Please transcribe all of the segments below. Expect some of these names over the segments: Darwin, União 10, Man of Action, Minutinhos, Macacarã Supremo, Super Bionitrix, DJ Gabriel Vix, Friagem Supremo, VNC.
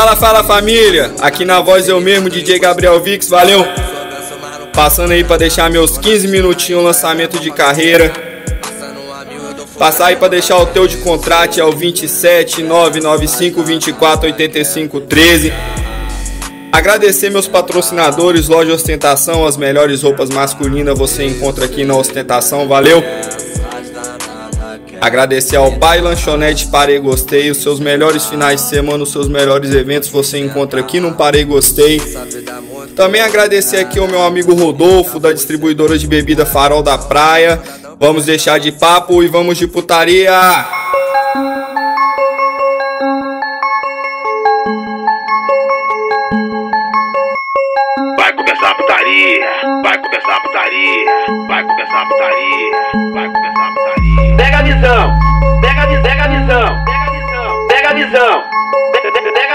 Fala, fala família, aqui na voz eu mesmo, DJ Gabriel Vix, valeu! Passando aí pra deixar meus 15 minutinhos lançamento de carreira. Passar aí pra deixar o teu de contrato, é o 27 995 24 85 13. Agradecer meus patrocinadores, Loja Ostentação, as melhores roupas masculinas você encontra aqui na Ostentação, valeu! Agradecer ao Pai Lanchonete Parei Gostei, os seus melhores finais de semana, os seus melhores eventos você encontra aqui no Parei Gostei. Também agradecer aqui ao meu amigo Rodolfo, da distribuidora de bebida Farol da Praia. Vamos deixar de papo e vamos de putaria! Vai começar a putaria, vai começar a putaria, vai começar a putaria, vai começar a putaria. Pega a visão, pega a visão, pega a visão, pega a visão,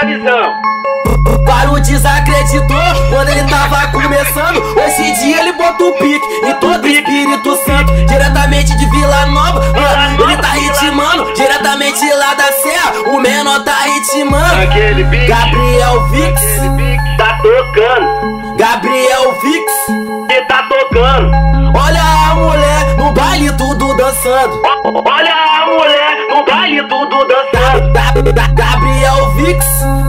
pega a visão. Barulho desacreditou quando ele tava começando. Hoje em dia ele bota o pique em todo o Espírito Santo. Diretamente de Vila Nova, ele tá ritmando. Diretamente lá da Serra, o menor tá ritmando. Gabriel Vix tá tocando. Gabriel Vix que tá tocando. Olha a mulher no baile tudo dançando. Olha a mulher no baile tudo dançando. Gabriel Vix,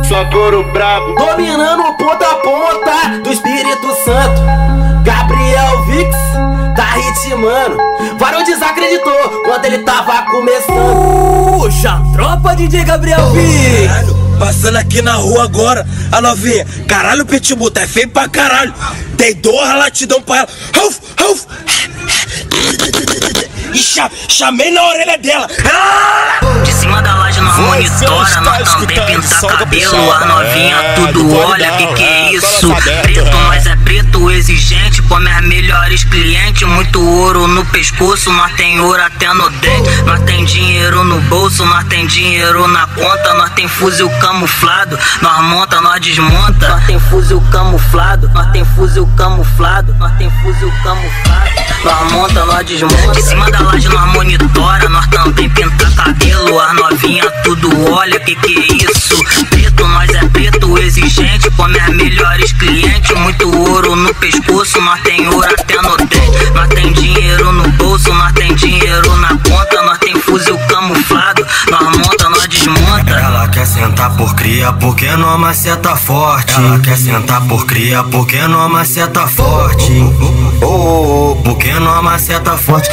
só couro brabo, dominando ponta a ponta do Espírito Santo. Gabriel Vix tá ritmando. Varão desacreditou quando ele tava começando. Puxa, tropa DJ Gabriel Vix. Caralho, passando aqui na rua agora, a novinha. Caralho, o Pitbull tá feio pra caralho. Tem dor, latidão pra ela. Rauf, rauf. E chamei na orelha dela. De cima da laje nós monitora, nós também pinta cabelo. A novinha tudo olha, que é isso? Preto, nós é preto, exigente, come as melhores clientes. Muito ouro no pescoço, nós tem ouro até no dente. Nós tem dinheiro no bolso, nós tem dinheiro na conta. Nós tem fuzil camuflado, nós monta, nós desmonta. Nós tem fuzil camuflado, nós tem fuzil camuflado, nós tem fuzil camuflado. Nós monta, nós desmonta. De cima da laje nós monitora, nós também pinta cabelo. As novinha tudo olha, que é isso? Preto, nós é preto, exigente, come as melhores clientes. Muito ouro no pescoço, nós tem ouro até no dente. Nós tem dinheiro no bolso, nós tem dinheiro na conta. Nós tem fuzil camuflado, nós monta, nós desmonta. Ela quer sentar por cria, porque não maceta forte. Ela quer sentar por cria, porque não maceta forte. Porque não maceta forte.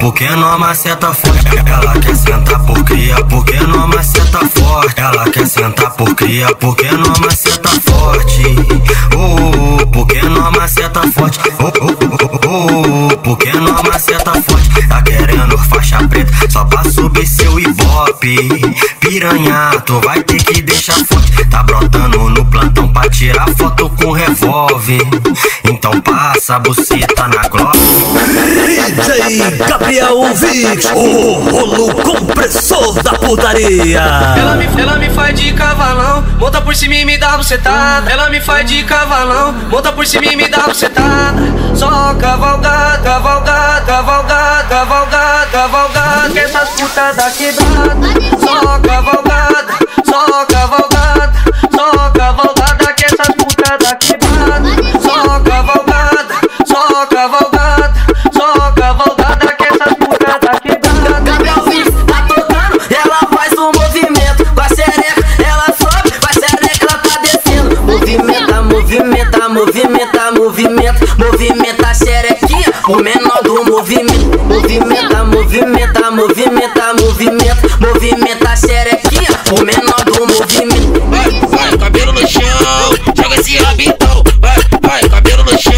Porque não maceta forte. Ela quer sentar por cria, porque não maceta forte. Ela quer sentar por cria, porque não maceta forte. Porque não maceta forte. Porque não maceta forte. Tá querendo faixa preta só pra subir seu ibope. Piranha, tu vai ter que deixar forte. Tá brotando no plantão pra tirar foto com revólver. Então passa a buceta na gloss. DJ Gabriel Vix, o rolo compressor da putaria. Ela me faz de cavalão, monta por cima e me dá bucetada. Ela me faz de cavalão, monta por cima e me dá bucetada. Só cavalgada, cavalgada, cavalgada, cavalgada, cavalgada, que essas putas da quebrada. Só cavalgada, só cavalgada, só cavalgada, que essas putas da quebrada. Só cavalgada, só cavalgada, só cavalgada, que essas putas da quebrada. Gabriel Vix tá tocando, ela faz um movimento. Vai xereca, ela sobe, vai xereca, ela tá descendo. Movimenta, movimenta, movimenta, movimenta, movimenta a xerequinha, o menor do movimento. Movimenta, movimenta, movimenta, movimenta, movimenta a xerequinha, o menor do movimento. Vai, vai, cabelo no chão, joga esse rabo então. Vai, vai, cabelo no chão,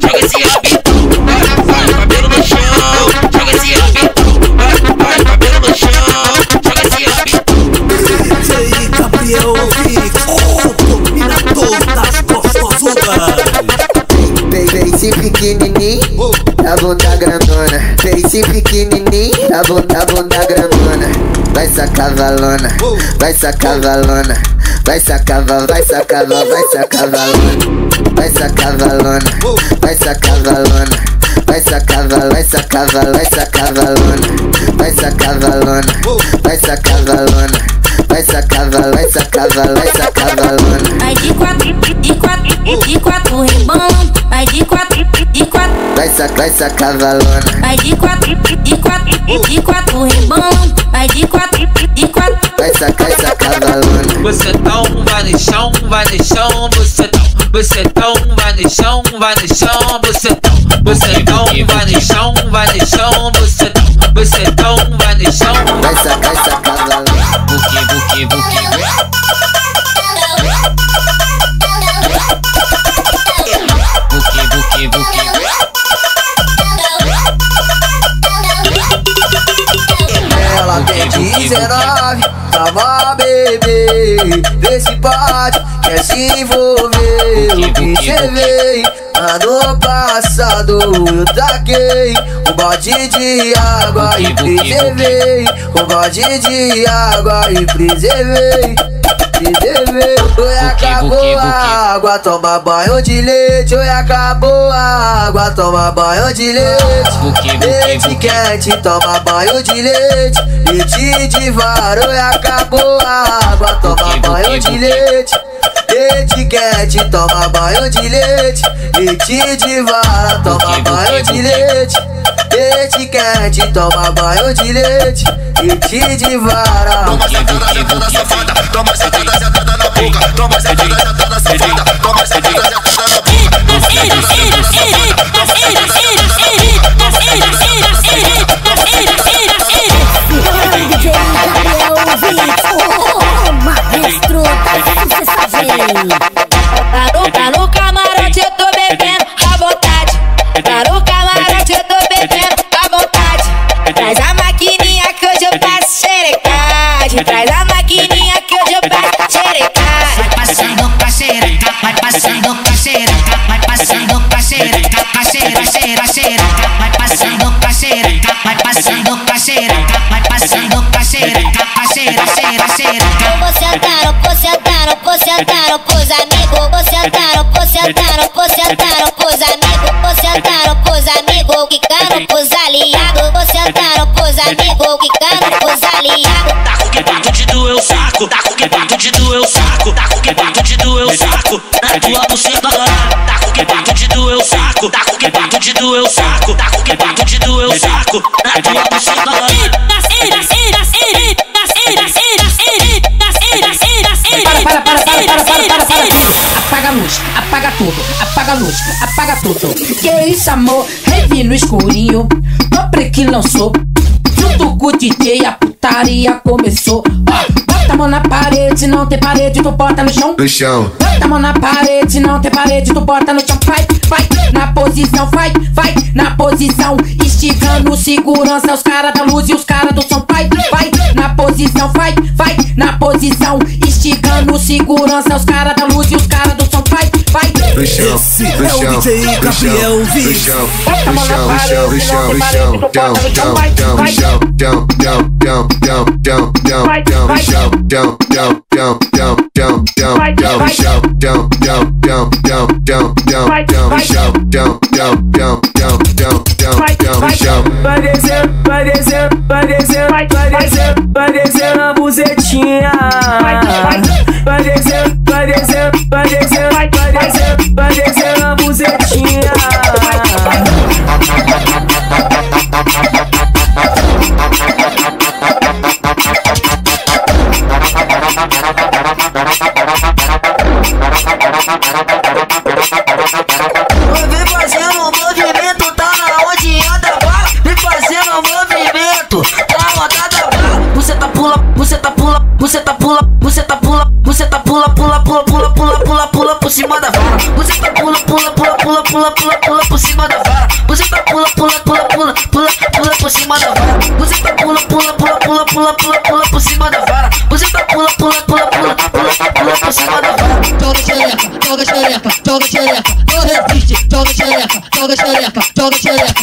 joga esse rabo então. Vai, vai, cabelo no chão, joga esse rabo então. Vai, vai, cabelo no chão, joga esse rabo então. E aí, Gabriel Vix, o dominador das gostosuras. Face pequenininho, tá bunda grandona. Face pequenininho, tá bunda grandona. Vai sacar valona, vai sacar valona. Vai sacar valona, vai sacar valona, vai sacar valona. Vai sacar valona, vai sacar valona. Vai sacar valona, vai sacar valona, vai sacar valona. Vai sacar valona, vai sacar valona. vai se acavalar, vai se acavalar, vai se acavalando. Vai de quatro, rebolando. Vai de quatro, vai se acavalando. Vai de quatro, rebolando. Vai de quatro, vai se acavalando. Você tá um varejão, você tá. Você tá um varejão, você tá. Você tá um varejão, você tá. Você tá um varejão. Vai se acavalando. Buki, buki. Buki, buki, buki. Ela tem 19, tava bebê. Vê se pode, quer se envolver. O que cê veio? Ano passado eu taquei um balde de água e preservei. Um balde de água e preservei. Oi, acabou a água, toma banho de leite. Oi, acabou a água, toma banho de leite. Leite quente, toma banho de leite. Leite de vara. Oi, acabou a água, toma banho de leite. Leite quente, toma banho de leite. Leite de vara, toma banho de leite. Leite quente, toma banho de leite. Leite de vara. Toma sentada, safada. Toma sentada, sentada na boca. Toma sentada, sentada safada. Toma sentada, sentada na boca. Toma sentada, sentada safada. Tá no camarote, eu tô bebendo à vontade. Tá no camarote, eu tô bebendo à vontade. Traz a maquininha que hoje eu passo xerecade. Traz a maquininha que hoje eu passo xerecade. Vai passando pra xereca, vai passando pra xereca, vai passando pra xereca, pra xereca, xereca. Vai passando pra xereca, vai passando pra xereca, vai passando pra xereca, pra xereca, xereca. Eu vou sentar, sentaram pros amigos, sentaram pros amigos, sentaram pros amigos, quicaram pros aliados, sentaram pros amigos, quicaram pros aliados. Taco que bato de doeu saco, taco que bato de doeu saco, taco que bato de doeu saco, na tua buceta dourada. Taco que bato de doeu saco, taco que bato de doeu saco, taco que bato de doeu saco, na tua buceta dourada. Apaga a luz, apaga tudo, apaga a luz, apaga tudo. Que isso, amor? Revi no escurinho, dobre que lançou. Junto com o DJ a putaria começou. Bota a mão na parede, se não tem parede, tu bota no chão. No chão. Bota a mão na parede, se não tem parede, tu bota no chão. Vai, vai, na posição, vai, vai, na posição. Esticando segurança, os caras da luz e os caras do som. Vai, vai, na posição, vai, vai, na posição. Esticando segurança, os caras da luz e os caras do som. Vai, vai. No chão, no chão, no chão, no chão, no chão. Bota a mão na parede, no chão, no chão, no chão, no chão, no chão. Vai descer na buzetinha. Vai descer na buzetinha. Por cima da vara, você tá pula por cima da vara, você tá pula por cima da vara, você tá pula por cima da vara, você tá pula por cima da vara. Joga xereca, não resiste. Joga xereca, não resiste. Joga xereca, não resiste.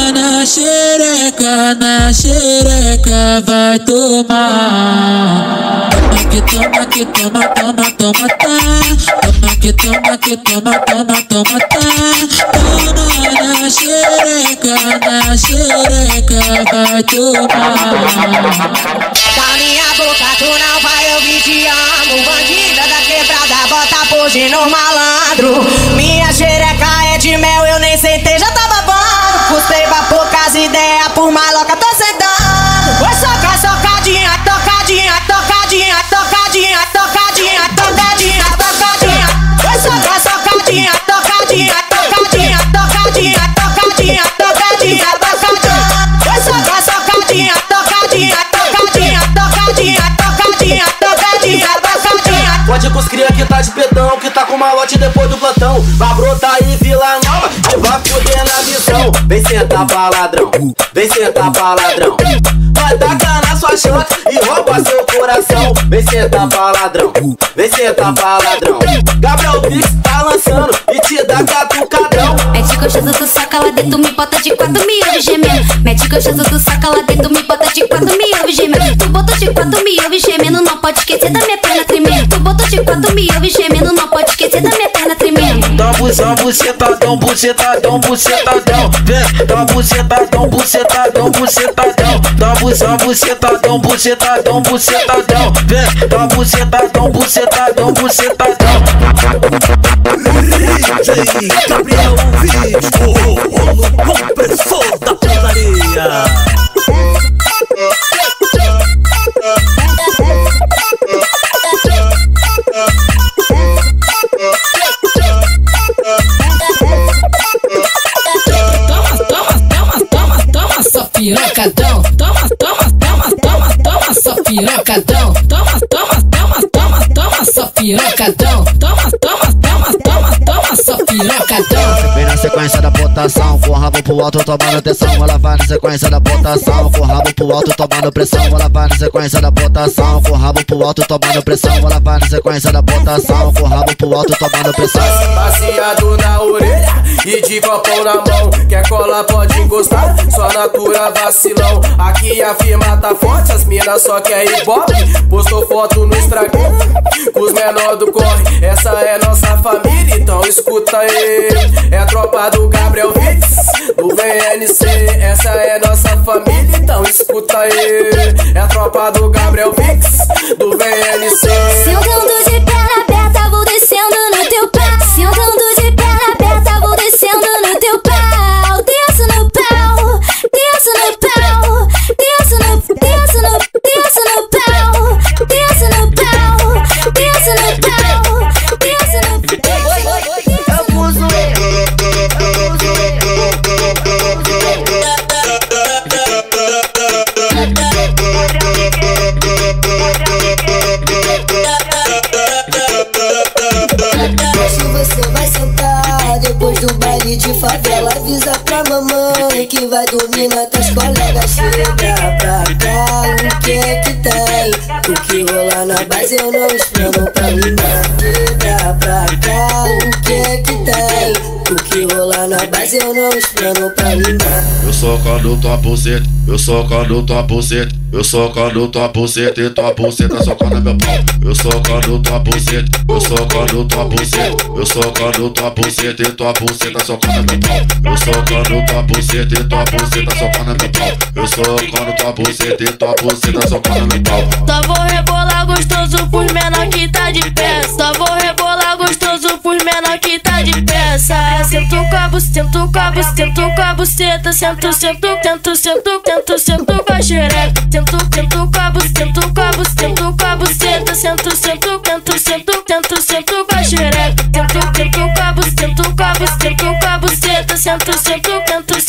na xereca vai tomar. Toma que toma, que toma, toma, toma, tá. Toma que toma, que toma, toma, toma, tá. Toma na xereca vai tomar. Da minha boca tu não vai ouvir te amo, bandida da quebrada, bota pose no malandro. Minha xereca é de mel, eu nem sentei, já tá babando. Custei pra poucas ideias, por maloca tô sentando. Vou socar, socadinha, tocadinha, tocadinha, tocadinha, tocadinha, tocadinha, tocadinha. Vou socar, socadinha, tocadinha, tocadinha, tocadinha, tocadinha, tocadinha, tocadinha. Vou socar, socadinha, tocadinha. Pode cuscria que tá de pedão, que tá com malote depois do plantão. Vai brotar e Vila Nova, te vai foder na visão. Vem sentar pra ladrão, vem sentar pra ladrão. Vai tacar na sua chota e rouba seu coração. Vem sentar pra ladrão, vem sentar pra ladrão. Gabriel Vix tá lançando e te dá catucadão. Mete gostoso, tu saca lá dentro, me bota de quatro, me ouve gemendo. Mete gostoso, tu saca lá dentro, me bota de quatro, me ouve gemendo. Tu botou de quatro, me ouve gemendo, não pode esquecer da minha perna tremendo. Tu botou de quatro, me ouve gemendo, não pode esquecer da minha perna tremendo. Dá busão, bucetadão, bucetadão, bucetadão. Vem, dá bucetadão, bucetadão, bucetadão. Dá busão, bucetadão, bucetadão, bucetadão. Vem, dá bucetadão, bucetadão, bucetadão. DJ Gabriel Vix, o pessoal da putaria. Pirocadão, toma, toma, toma, toma, toma, só pirocadão, toma, toma, toma, toma, toma, só pirocadão, toma, toma, toma, toma, toma, só pirocadão. Vem na sequência da botação, com o rabo pro alto tomando pressão, ela vai na sequência da botação, com o rabo pro alto tomando pressão, ela vai na sequência da botação, com o rabo pro alto tomando pressão, ela vai na sequência da botação, com o rabo pro alto tomando pressão. Passeado na orelha e de copão na mão, quer cola pode encostar, só natura vacilão. Aqui a firma tá forte, as minas só quer ir bobe. Postou foto no Instagram, com os menor do corre. Essa é nossa família, então escuta aí. É a tropa do Gabriel Vix, do VNC. Essa é nossa família, então escuta aí. É a tropa do Gabriel Vix, do VNC. Sentando de perna aberta, vou descendo no teu pé. Sentando de perna aberta, vou descendo no teu pau, desço no pau, desço no pau, desço no, desço no, desço no pau, desço no pau, desço no pau, desço no pau. Eu uso de favela, avisa pra mamãe que vai dormir na teus colegas. Chega pra cá, o que é que tem? O que rolar na base eu não espero pra mim. Chega pra cá, o que é que tem? O que rolar na base eu não espero pra ligar. Eu socando tua buceta, eu socando tua buceta, eu socando tua buceta e tua buceta socando meu pau. Eu socando tua buceta, eu socando tua buceta, eu socando tua buceta e tua buceta socando meu pau. Eu socando tua buceta e tua buceta socando meu pau. Eu socando tua buceta e tua buceta socando meu pau. Só vou rebolar gostoso pros menor que tá de pé. Só vou rebolar gostoso pros menor que tá de peça. Sento com a buceta, sento com a buceta, sento com a buceta, sento, sento, sento, sento, sento, sento com a xereca. Sento, sento com a buceta, sento com a buceta, sento com a buceta, sento, sento, sento, sento, sento, sento com a xereca. Sento, sento com a buceta, sento com a buceta, sento, sento, sento,